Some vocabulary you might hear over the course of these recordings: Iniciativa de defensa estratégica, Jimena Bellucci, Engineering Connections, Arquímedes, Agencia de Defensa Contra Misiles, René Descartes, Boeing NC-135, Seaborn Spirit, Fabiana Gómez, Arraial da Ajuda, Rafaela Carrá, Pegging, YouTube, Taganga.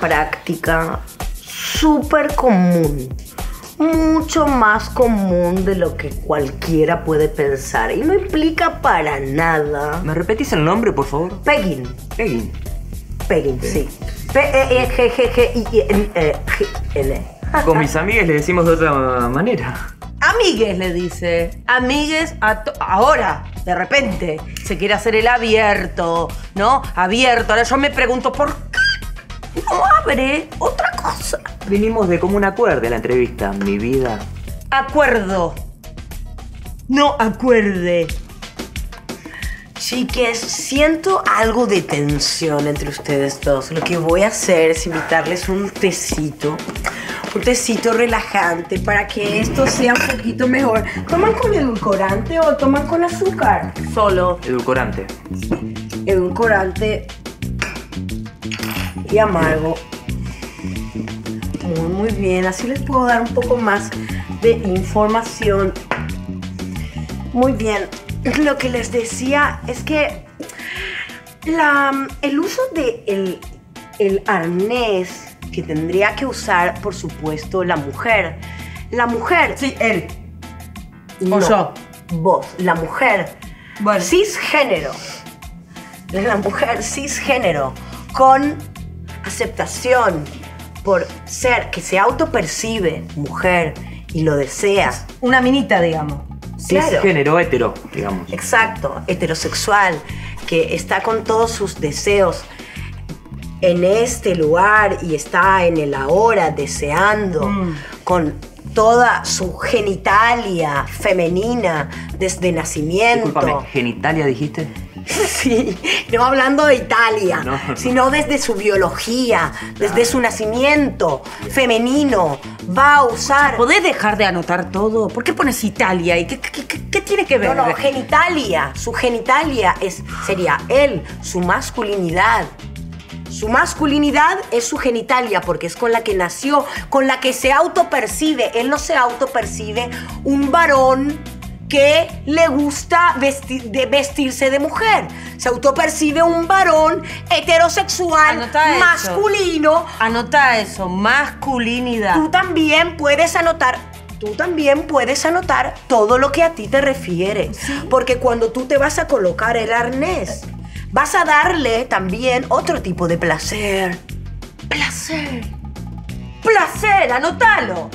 práctica súper común, mucho más común de lo que cualquiera puede pensar y no implica para nada. ¿Me repetís el nombre, por favor? Pegging. Pegging. Pegging, sí. P-E-E-G-G-I-N-G-L. Con mis amigues le decimos de otra manera. Amigues le dice. Amigues ahora, de repente, se quiere hacer el abierto, ¿no? Abierto. Ahora yo me pregunto, ¿por qué no abre otra cosa? Vinimos de común acuerdo en la entrevista, mi vida. Acuerdo. No acuerde. Chiques, siento algo de tensión entre ustedes dos. Lo que voy a hacer es invitarles un tecito. Un tecito relajante para que esto sea un poquito mejor. ¿Toman con edulcorante o toman con azúcar? Solo. Edulcorante. Edulcorante y amargo. Muy, muy bien. Así les puedo dar un poco más de información. Muy bien. Lo que les decía es que el uso del arnés que tendría que usar, por supuesto, la mujer. La mujer. Sí, él. No, o yo. Vos, la mujer. Bueno. Cisgénero. La mujer cisgénero. Con aceptación por ser que se autopercibe mujer y lo desea. Una minita, digamos. Claro. Es género hetero, digamos. Exacto, heterosexual, que está con todos sus deseos en este lugar y está en el ahora deseando con toda su genitalia femenina desde nacimiento. Discúlpame, ¿genitalia dijiste? Sí, no hablando de Italia, no, sino desde su biología, claro, desde su nacimiento femenino, va a usar... ¿Podés dejar de anotar todo? ¿Por qué pones Italia? ¿Y qué tiene que ver? No, no, genitalia. Su genitalia sería él, su masculinidad. Su masculinidad es su genitalia porque es con la que nació, con la que se autopercibe. Él no se autopercibe un varón que le gusta vestirse de mujer. Se autopercibe un varón heterosexual. Anotá masculino. Eso. Anotá eso, masculinidad. Tú también puedes anotar todo lo que a ti te refiere. Sí. Porque cuando tú te vas a colocar el arnés, vas a darle también otro tipo de placer. Placer, anótalo.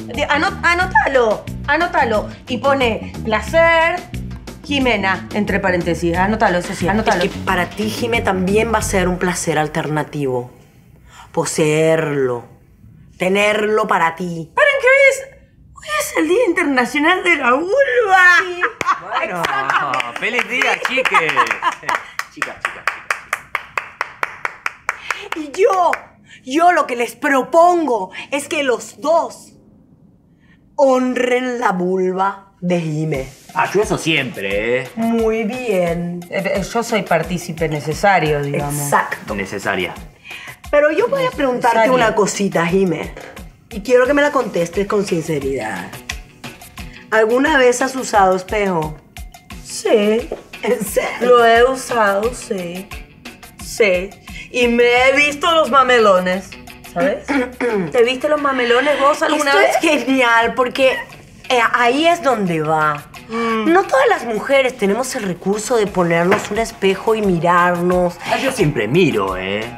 Anótalo. Y pone placer Jimena, entre paréntesis. Anótalo, eso sí, anótalo. Es que para ti, Jimé, también va a ser un placer alternativo. Poseerlo. Tenerlo para ti. ¿Paren que hoy es el Día Internacional de la Vulva? Sí. Bueno, feliz día, chiques. Chicas. Y yo lo que les propongo es que los dos honren la vulva de Jimé. Ah, yo eso siempre, ¿eh? Muy bien. Yo soy partícipe necesario, digamos. Exacto. Necesaria. Pero yo voy a preguntarte una cosita, Jimé. Y quiero que me la contestes con sinceridad. ¿Alguna vez has usado espejo? Sí. ¿En serio? Lo he usado, sí. Sí. Y me he visto los mamelones, ¿sabes? ¿Te viste los mamelones vos alguna vez? Esto es genial porque ahí es donde va. No todas las mujeres tenemos el recurso de ponernos un espejo y mirarnos. Yo siempre miro, ¿eh?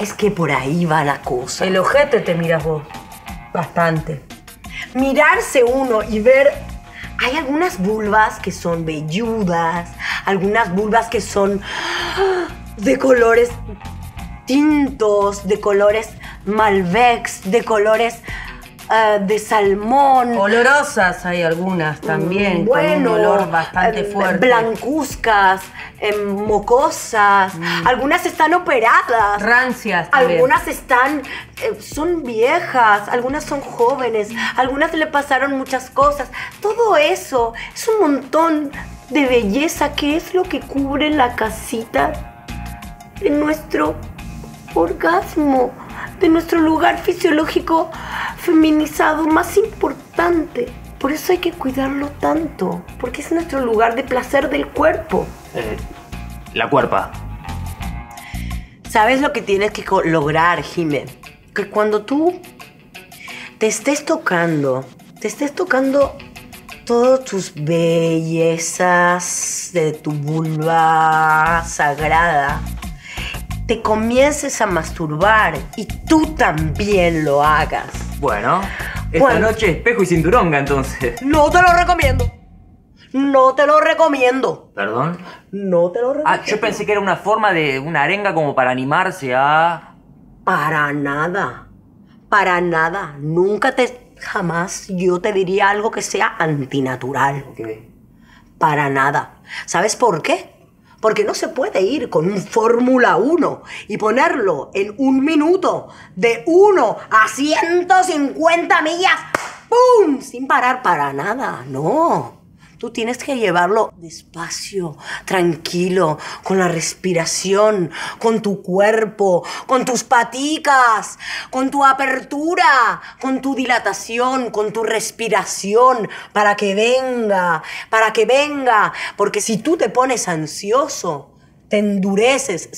Es que por ahí va la cosa. El ojete te miras vos. Bastante. Mirarse uno y ver... Hay algunas vulvas que son velludas, algunas vulvas que son... de colores tintos, de colores Malbecs, de colores de salmón. Olorosas hay algunas también, bueno, con un olor bastante fuerte. Blancuzcas, mocosas, algunas están operadas. Rancias también. Algunas están, son viejas, algunas son jóvenes, algunas le pasaron muchas cosas. Todo eso es un montón de belleza que es lo que cubre la casita de nuestro orgasmo, de nuestro lugar fisiológico feminizado más importante. Por eso hay que cuidarlo tanto, porque es nuestro lugar de placer del cuerpo. La cuerpa. ¿Sabes lo que tienes que lograr, Jimé? que cuando tú te estés tocando todas tus bellezas de tu vulva sagrada, te comiences a masturbar y tú también lo hagas. Bueno, esta noche espejo y cinturonga, entonces. ¡No te lo recomiendo! ¡No te lo recomiendo! ¿Perdón? No te lo recomiendo. Ah, yo pensé que era una forma de una arenga como para animarse a... Para nada. Para nada. Nunca te... Jamás yo te diría algo que sea antinatural. Okay. Para nada. ¿Sabes por qué? Porque no se puede ir con un Fórmula 1 y ponerlo en un minuto de 1 a 150 millas, ¡pum!, sin parar para nada. No, tú tienes que llevarlo despacio, tranquilo, con la respiración, con tu cuerpo, con tus paticas, con tu apertura, con tu dilatación, con tu respiración, para que venga, porque si tú te pones ansioso, te endureces,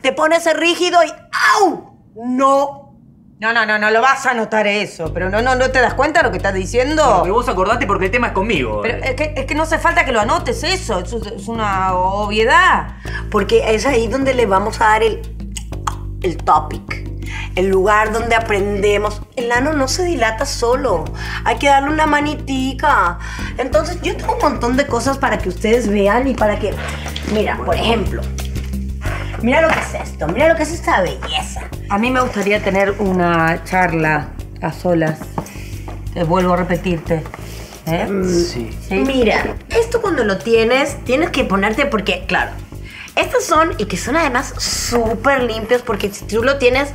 te pones rígido y ¡au! ¡No! No, lo vas a notar eso, pero no te das cuenta de lo que estás diciendo. Pero que vos acordate porque el tema es conmigo. Pero es que no hace falta que lo anotes eso, es una obviedad. Porque es ahí donde le vamos a dar el topic, el lugar donde aprendemos. El ano no se dilata solo, hay que darle una manitica. Entonces yo tengo un montón de cosas para que ustedes vean y para que... Mira, por ejemplo... Mira lo que es esto, mira lo que es esta belleza. A mí me gustaría tener una charla a solas. Te vuelvo a repetirte. Sí. Mira, esto cuando lo tienes que ponerte porque, claro, estos son, y que son además súper limpios, porque si tú lo tienes,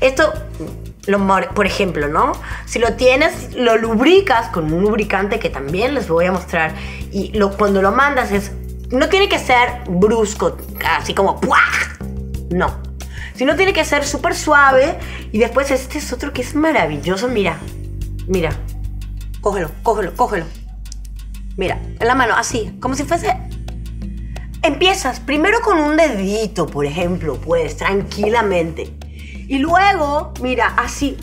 esto, por ejemplo, ¿no? Si lo tienes, lo lubricas con un lubricante que también les voy a mostrar. Y cuando lo mandas es... No tiene que ser brusco, así como ¡puah! No. Sino tiene que ser súper suave. Y después este es otro que es maravilloso. Mira, mira. Cógelo. Mira, en la mano, así, como si fuese... Empiezas primero con un dedito, por ejemplo, pues, tranquilamente. Y luego, mira, así.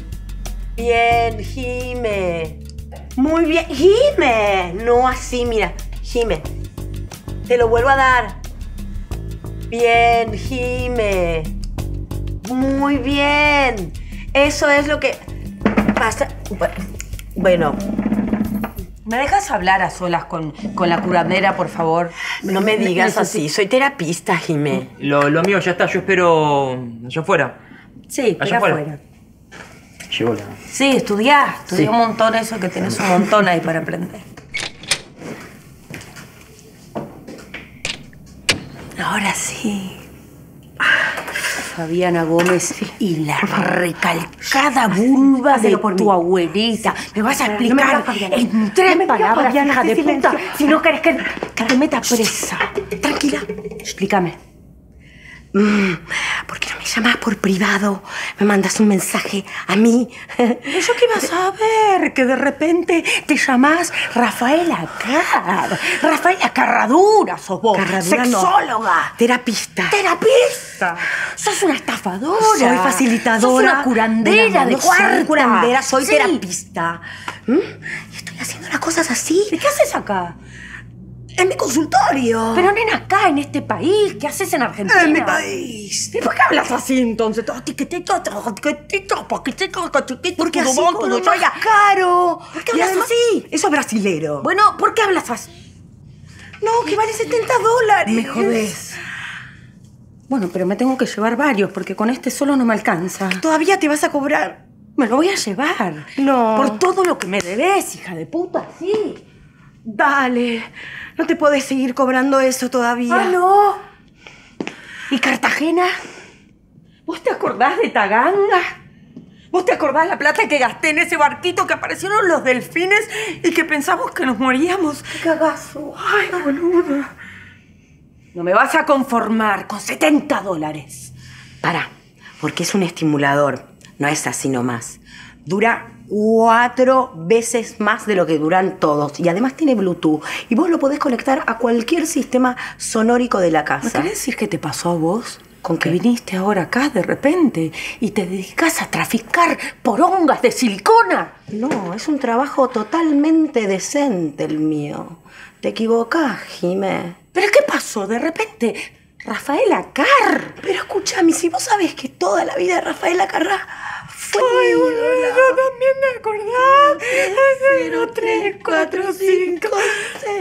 Bien, gime. Muy bien, gime. No así, mira, gime. Te lo vuelvo a dar. Bien, gime. Muy bien. Eso es lo que pasa. Bueno. ¿Me dejas hablar a solas con la curandera, por favor? No me digas así. Soy terapista, Jimé. Lo mío ya está. Yo espero allá afuera. Sí, allá afuera. Chibola. Sí, estudiá un montón eso, que tenés un montón ahí para aprender. Ahora sí. Fabiana Gómez y la recalcada vulva de tu abuelita. Me vas a explicar en 3 palabras, hija de puta. Si no querés que te meta presa. Tranquila. Explícame. ¿Por qué no me llamas por privado? Me mandas un mensaje a mí. ¿Yo qué iba a saber? Que de repente te llamás Rafaela Carrá. Rafaela Carradura sos vos. Carradura sexóloga. No. Terapista. ¿Terapista? Sos una estafadora. Soy facilitadora. Sos una curandera de cuarta. Curandera, soy terapista. Y estoy haciendo las cosas así. ¿Y qué haces acá? En mi consultorio. Pero nena, acá, en este país. ¿Qué haces en Argentina? En mi país. ¿Y por qué hablas así entonces? Porque así todo más caro. ¿Por qué hablas así? Eso es brasilero. Bueno, ¿por qué hablas así? No, que vale $70. Me jodés. Bueno, pero me tengo que llevar varios porque con este solo no me alcanza. Todavía te vas a cobrar. Me lo voy a llevar. No. Por todo lo que me debes, hija de puta. Sí. Dale. No te podés seguir cobrando eso todavía. ¡Ah, no! ¿Y Cartagena? ¿Vos te acordás de Taganga? ¿Vos te acordás la plata que gasté en ese barquito que aparecieron los delfines y que pensamos que nos moríamos? ¡Qué cagazo! ¡Ay, boluda! No me vas a conformar con $70. Pará, porque es un estimulador. No es así nomás. Dura 4 veces más de lo que duran todos. Y además tiene Bluetooth. Y vos lo podés conectar a cualquier sistema sonórico de la casa. ¿Me querés decir qué te pasó a vos? con que viniste ahora acá de repente y te dedicas a traficar porongas de silicona. No, es un trabajo totalmente decente el mío. Te equivocás, Jimé. ¿Pero qué pasó de repente? Rafaela Carrá. Pero escúchame, si vos sabés que toda la vida de Rafaela Carrá fue... Ay, boludo, yo también me acordaba. 0, 3, 4, 5, 6...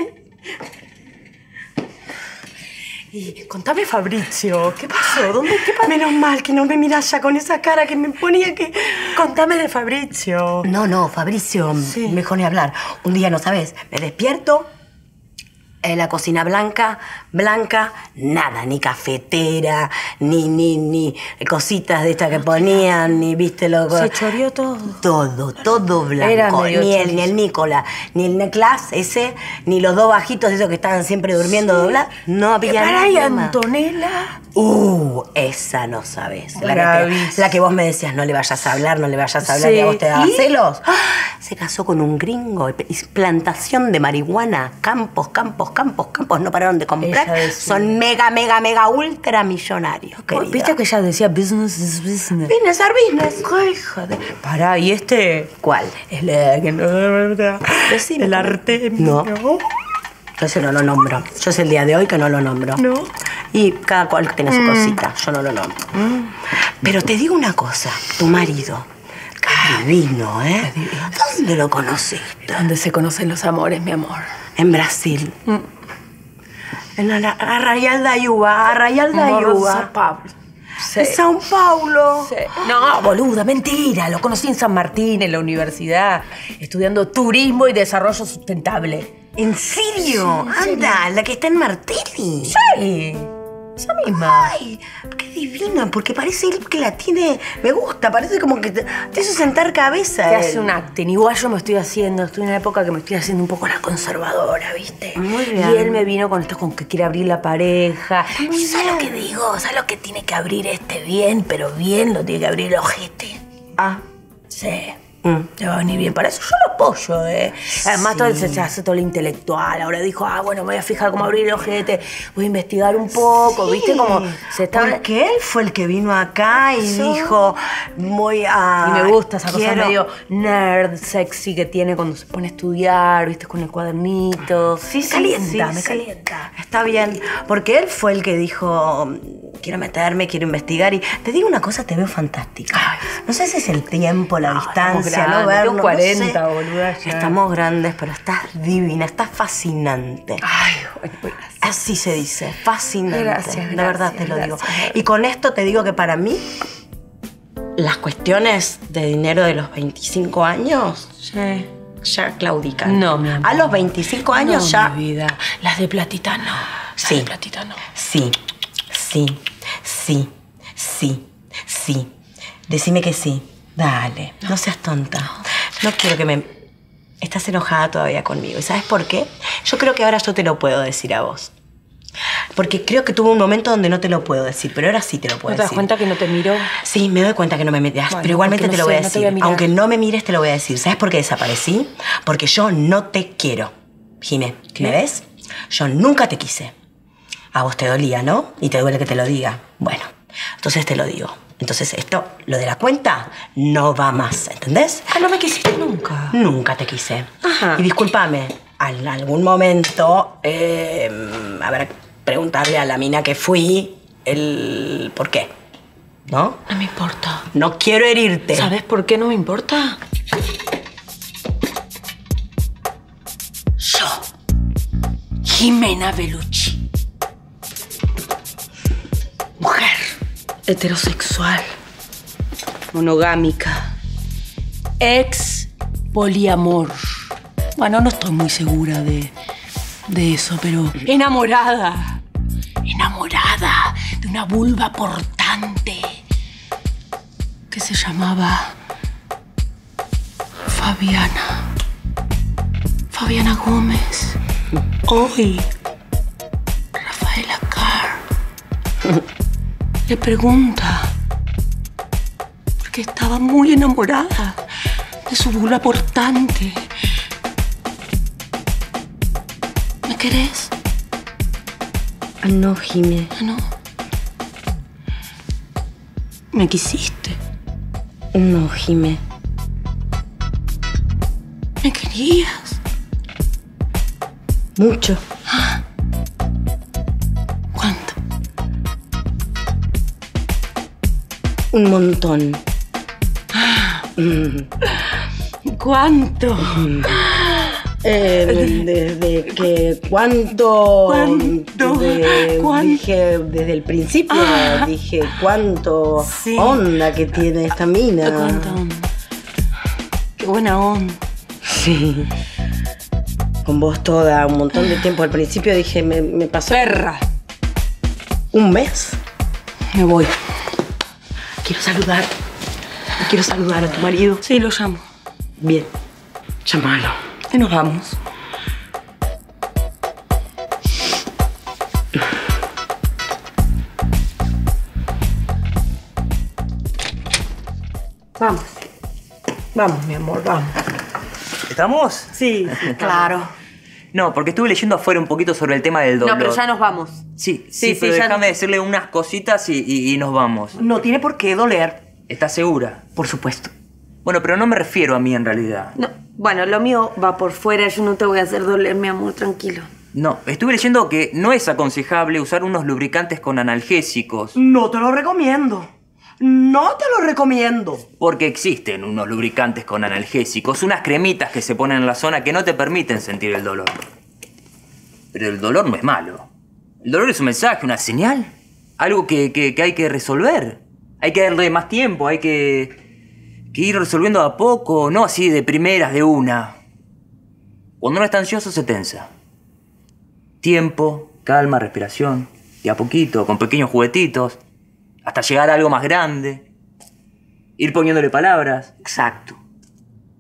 Y contame, Fabricio, ¿qué pasó? ¿Dónde? ¿Qué pasó? Menos mal que no me mirás ya con esa cara que me ponía que... Contame de Fabricio. No, no, Fabricio, sí. Mejor ni hablar. Un día, no sabes, me despierto, en la cocina blanca, nada, ni cafetera, ni cositas de estas que ponían, ni viste loco. Se choreó todo. Todo blanco. Ni el Nicola, ni el Neclas ese, ni los dos bajitos esos que estaban siempre durmiendo sí. Doblados. No había nada. Para y Antonella. Esa no sabes. La que vos me decías, no le vayas a hablar, sí. Y a vos te daba celos. ¡Ah! Se casó con un gringo, plantación de marihuana, campos, no pararon de comprar. Son mega, ultra millonarios, querido. ¿Viste que ella decía business is business? Business are business. Ay, joder. Pará, ¿y este? ¿Cuál? El que no... El Artemio. No. Entonces no lo nombro. Yo es el día de hoy que no lo nombro. No. Y cada cual tiene su cosita. Yo no lo nombro. Pero te digo una cosa. Tu marido... Divino, ¿eh? ¿Dónde lo conociste? ¿Dónde se conocen los amores, mi amor? En Brasil. En Arraial da Ajuda. Sí. En São Paulo. Sí. No, boluda, mentira. Lo conocí en San Martín, en la universidad, estudiando turismo y desarrollo sustentable. ¿En serio? Sí, anda, la que está en Martini. Sí. Esa misma. Ay, qué divina, porque parece él que la tiene... Me gusta, parece como que te hace sentar cabeza. Te hace un acting. Igual yo me estoy haciendo, estoy en una época que me estoy haciendo un poco la conservadora, ¿viste? Muy bien. Y él me vino con esto, con que quiere abrir la pareja. Muy bien. ¿Sabes lo que digo? ¿Sabes lo que tiene que abrir este bien? Pero bien lo tiene que abrir el ojete. Ah. Sí. Te va a venir bien para eso. Yo lo apoyo, ¿eh? Además, sí. Todo él se hace todo lo intelectual. Ahora dijo, ah, bueno, me voy a fijar cómo abrir el ojete. Voy a investigar un poco, sí. ¿Viste? Como se está... Porque él fue el que vino acá y dijo, voy a... Y me gusta esa cosa medio nerd, sexy que tiene cuando se pone a estudiar, ¿viste? Con el cuadernito. Sí, sí, me calienta. Está bien. Porque él fue el que dijo, quiero meterme, quiero investigar. Y te digo una cosa, te veo fantástica. Ay, no sé si es el tiempo, la distancia... No vernos, 40, no sé. Boluda, ya. Estamos grandes, pero estás divina, estás fascinante. Ay, bueno, así se dice, fascinante. Gracias, de verdad te lo digo. Y con esto te digo que para mí, las cuestiones de dinero de los 25 años... Sí. Ya claudican. No, mi amor. A los 25 años no, ya... Mi vida. Las de platita no. Las de platita no. Sí. Decime que sí. Dale, no seas tonta. No quiero que me... Estás enojada todavía conmigo. ¿Y sabes por qué? Yo creo que ahora yo te lo puedo decir a vos. Porque creo que tuvo un momento donde no te lo puedo decir, pero ahora sí te lo puedo decir. ¿No te das cuenta que no te miro? Sí, me doy cuenta que no me miras, bueno, pero igualmente te lo voy a decir. Aunque no me mires, te lo voy a decir. ¿Sabes por qué desaparecí? Porque yo no te quiero. Jimé, ¿me ves? Yo nunca te quise. A vos te dolía, ¿no? Y te duele que te lo diga. Bueno, entonces te lo digo. Entonces esto, lo de la cuenta, no va más, ¿entendés? Ah, no me quisiste nunca. Nunca te quise. Ajá. Y discúlpame, en algún momento, habrá que preguntarle a la mina que fui el por qué, ¿no? No me importa. No quiero herirte. ¿Sabés por qué no me importa? Yo, Jimena Bellucci. Mujer. Heterosexual, monogámica, ex poliamor. Bueno, no estoy muy segura de eso, pero... Enamorada. Enamorada de una vulva portante que se llamaba Fabiana. Fabiana Gómez. Hoy, Rafaela Carrá. Le pregunta, porque estaba muy enamorada de su vulva portante. ¿Me querés? No, Jimé. No. ¿Me quisiste? No, Jimé. ¿Me querías? Mucho. ¿Cuánto? Un montón. ¿Cuánto? Dije desde el principio, dije cuánto onda que tiene esta mina. Cuánto onda. Qué buena onda. Sí. Con vos toda, un montón de tiempo. Al principio dije, me pasó. Perra. ¿Un mes? Me voy. Quiero saludar. Quiero saludar a tu marido. Sí, lo llamo. Bien. Llámalo. Y nos vamos. Vamos. Vamos, mi amor, vamos. ¿Estamos? Sí, sí, claro. No, porque estuve leyendo afuera un poquito sobre el tema del dolor. No, pero ya nos vamos. Sí, sí, sí, pero déjame decirle unas cositas y nos vamos. No tiene por qué doler. ¿Estás segura? Por supuesto. Bueno, pero no me refiero a mí en realidad. No, bueno, lo mío va por fuera. Yo no te voy a hacer doler, mi amor, tranquilo. No, estuve leyendo que no es aconsejable usar unos lubricantes con analgésicos. No te lo recomiendo. No te lo recomiendo. Porque existen unos lubricantes con analgésicos, unas cremitas que se ponen en la zona que no te permiten sentir el dolor. Pero el dolor no es malo. El dolor es un mensaje, una señal. Algo que hay que resolver. Hay que darle más tiempo, hay que ir resolviendo a poco, no así de primeras, de una. Cuando uno está ansioso se tensa. Tiempo, calma, respiración, de a poquito, con pequeños juguetitos, hasta llegar a algo más grande. Ir poniéndole palabras. Exacto.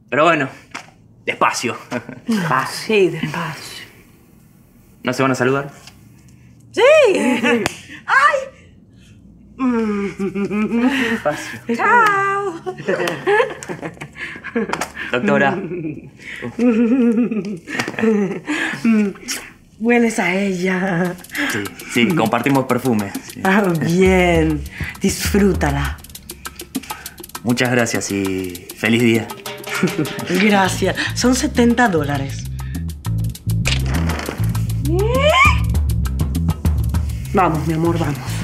Pero bueno, despacio. Despacio. Sí, despacio. ¿No se van a saludar? ¡Sí! ¡Ay! Chao. Doctora. Hueles a ella. Sí, sí, compartimos perfume. Sí. Ah, bien. Disfrútala. Muchas gracias y feliz día. Gracias. Son $70. Vamos, mi amor, vamos.